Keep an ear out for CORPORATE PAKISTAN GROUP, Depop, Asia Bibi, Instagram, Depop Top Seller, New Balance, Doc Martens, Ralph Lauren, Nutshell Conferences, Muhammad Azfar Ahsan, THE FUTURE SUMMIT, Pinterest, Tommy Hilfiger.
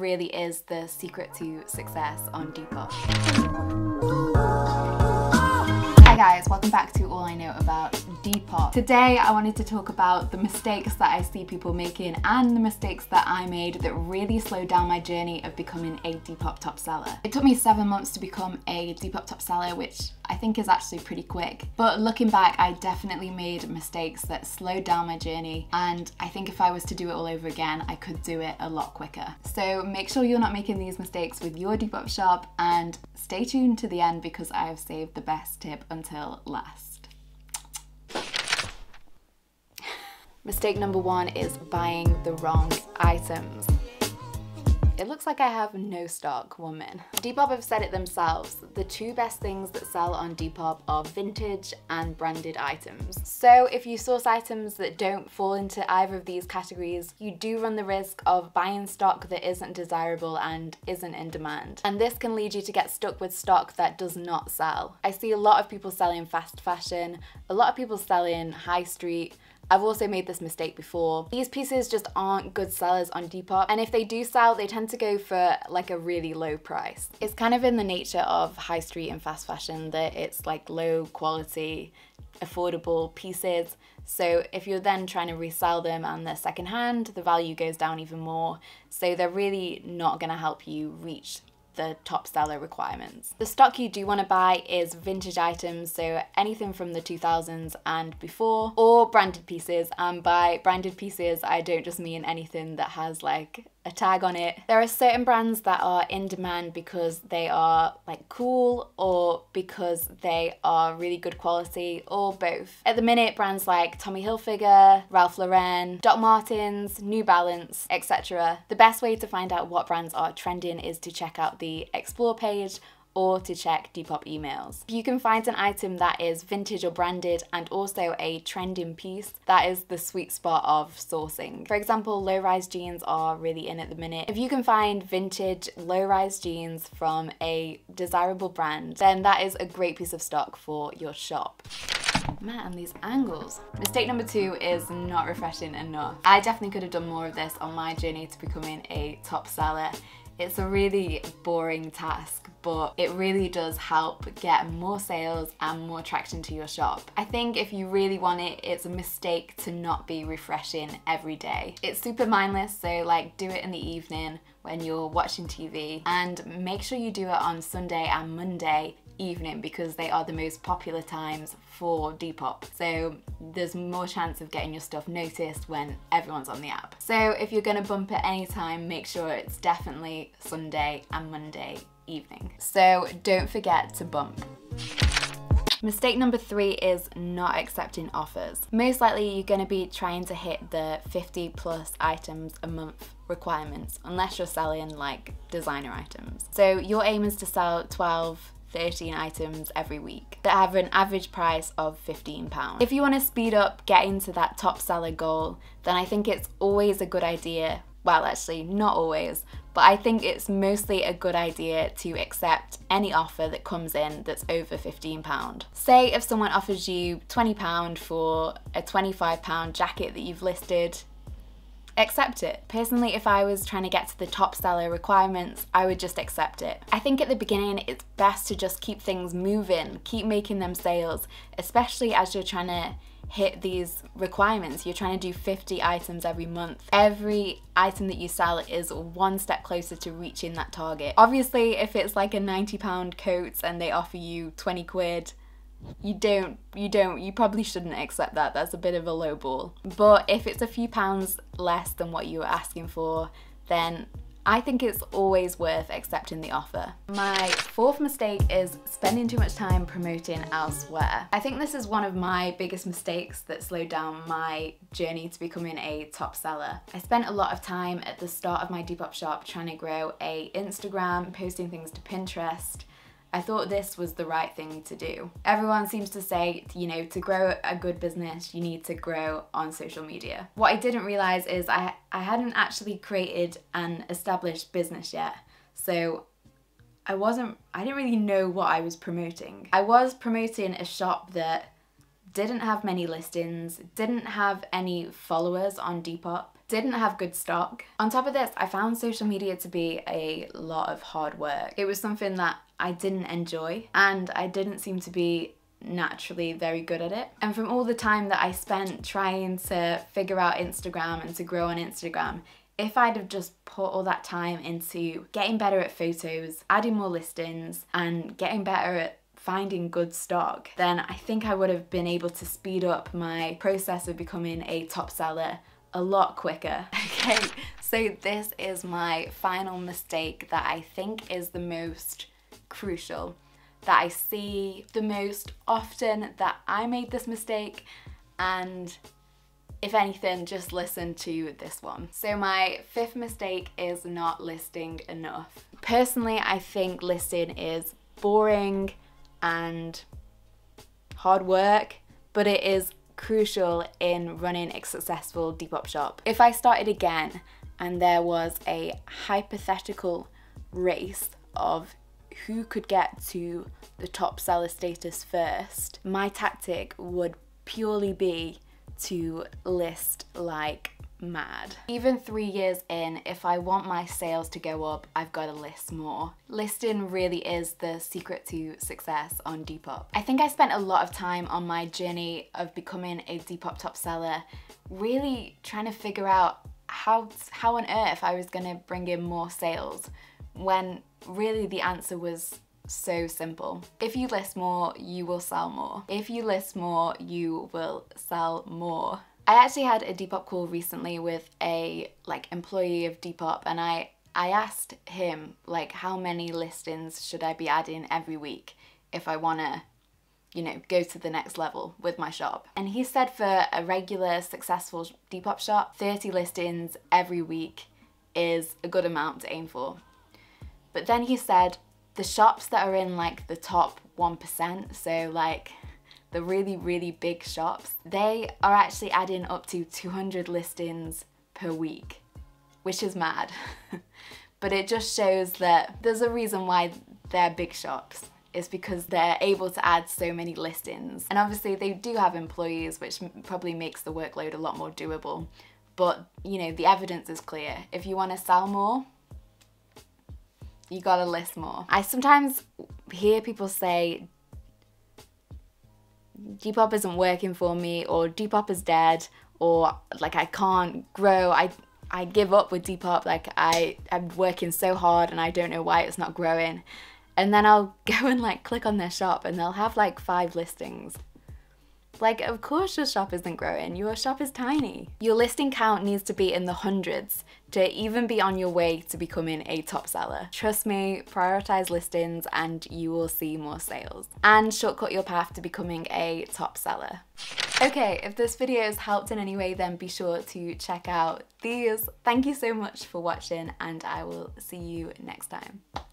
really is the secret to success on Depop. Hi guys, welcome back to All I Know About Depop. Today I wanted to talk about the mistakes that I see people making and the mistakes that I made that really slowed down my journey of becoming a Depop top seller. It took me 7 months to become a Depop top seller, which I think is actually pretty quick. But looking back, I definitely made mistakes that slowed down my journey, and I think if I was to do it all over again, I could do it a lot quicker. So make sure you're not making these mistakes with your Depop shop, and stay tuned to the end because I have saved the best tip until last. Mistake number one is buying the wrong items. It looks like I have no stock, woman. Depop have said it themselves. The two best things that sell on Depop are vintage and branded items. So if you source items that don't fall into either of these categories, you do run the risk of buying stock that isn't desirable and isn't in demand. And this can lead you to get stuck with stock that does not sell. I see a lot of people selling fast fashion, a lot of people selling high street. I've also made this mistake before. These pieces just aren't good sellers on Depop, and if they do sell, they tend to go for like a really low price. It's kind of in the nature of high street and fast fashion that it's like low quality, affordable pieces. So if you're then trying to resell them and they're secondhand, the value goes down even more. So they're really not gonna help you reach the top seller requirements. The stock you do want to buy is vintage items, so anything from the 2000s and before, or branded pieces. And by branded pieces, I don't just mean anything that has like a tag on it. There are certain brands that are in demand because they are like cool, or because they are really good quality, or both. At the minute, brands like Tommy Hilfiger, Ralph Lauren, Doc Martens, New Balance, etc. The best way to find out what brands are trending is to check out the Explore page or to check Depop emails. You can find an item that is vintage or branded and also a trending piece. That is the sweet spot of sourcing. For example, low-rise jeans are really in at the minute. If you can find vintage low-rise jeans from a desirable brand, then that is a great piece of stock for your shop. Man, these angles. Mistake number two is not refreshing enough. I definitely could have done more of this on my journey to becoming a top seller. It's a really boring task, but it really does help get more sales and more traction to your shop. I think if you really want it, it's a mistake to not be refreshing every day. It's super mindless, so like do it in the evening when you're watching TV, and make sure you do it on Sunday and Monday evening because they are the most popular times for Depop. So there's more chance of getting your stuff noticed when everyone's on the app. So if you're gonna bump at any time, make sure it's definitely Sunday and Monday evening. So don't forget to bump. Mistake number three is not accepting offers. Most likely you're gonna be trying to hit the 50 plus items a month requirements, unless you're selling like designer items. So your aim is to sell 12, 13 items every week that have an average price of £15. If you want to speed up getting to that top seller goal, then I think it's always a good idea, well actually not always, but I think it's mostly a good idea to accept any offer that comes in that's over £15. Say if someone offers you £20 for a £25 jacket that you've listed, accept it. Personally, if I was trying to get to the top seller requirements, I would just accept it. I think at the beginning, it's best to just keep things moving, keep making them sales, especially as you're trying to hit these requirements. You're trying to do 50 items every month. Every item that you sell is one step closer to reaching that target. Obviously, if it's like a £90 coat and they offer you 20 quid, you probably shouldn't accept that. That's a bit of a low ball. But if it's a few pounds less than what you were asking for, then I think it's always worth accepting the offer. My fourth mistake is spending too much time promoting elsewhere. I think this is one of my biggest mistakes that slowed down my journey to becoming a top seller. I spent a lot of time at the start of my Depop shop trying to grow an Instagram, posting things to Pinterest. I thought this was the right thing to do. Everyone seems to say, you know, to grow a good business, you need to grow on social media. What I didn't realize is I hadn't actually created an established business yet. So I didn't really know what I was promoting. I was promoting a shop that didn't have many listings, didn't have any followers on Depop, didn't have good stock. On top of this, I found social media to be a lot of hard work. It was something that I didn't enjoy, and I didn't seem to be naturally very good at it. And from all the time that I spent trying to figure out Instagram and to grow on Instagram, if I'd have just put all that time into getting better at photos, adding more listings, and getting better at finding good stock, then I think I would have been able to speed up my process of becoming a top seller a lot quicker. Okay, so this is my final mistake that I think is the most crucial, that I see the most often, that I made this mistake, and if anything, just listen to this one. So my fifth mistake is not listing enough. Personally, I think listing is boring and hard work, but it is crucial in running a successful Depop shop. If I started again and there was a hypothetical race of who could get to the top seller status first, my tactic would purely be to list like mad. Even 3 years in, if I want my sales to go up, I've got to list more. Listing really is the secret to success on Depop. I think I spent a lot of time on my journey of becoming a Depop top seller, really trying to figure out how on earth I was going to bring in more sales, when really the answer was so simple. If you list more, you will sell more. If you list more, you will sell more. I actually had a Depop call recently with a employee of Depop, and I asked him how many listings should I be adding every week if I wanna, you know, go to the next level with my shop. And he said for a regular successful Depop shop, 30 listings every week is a good amount to aim for. But then he said the shops that are in the top 1%, so the really, really big shops, they are actually adding up to 200 listings per week, which is mad. But it just shows that there's a reason why they're big shops. It's because they're able to add so many listings. And obviously they do have employees, which probably makes the workload a lot more doable. But you know, the evidence is clear. If you want to sell more, you gotta list more. I sometimes hear people say, Depop isn't working for me, or Depop is dead, or I can't grow, I give up with Depop, I'm working so hard and I don't know why it's not growing. And then I'll go and click on their shop and they'll have 5 listings. Of course your shop isn't growing, your shop is tiny. Your listing count needs to be in the hundreds to even be on your way to becoming a top seller. Trust me, prioritize listings and you will see more sales. And shortcut your path to becoming a top seller. Okay, if this video has helped in any way, then be sure to check out these. Thank you so much for watching, and I will see you next time.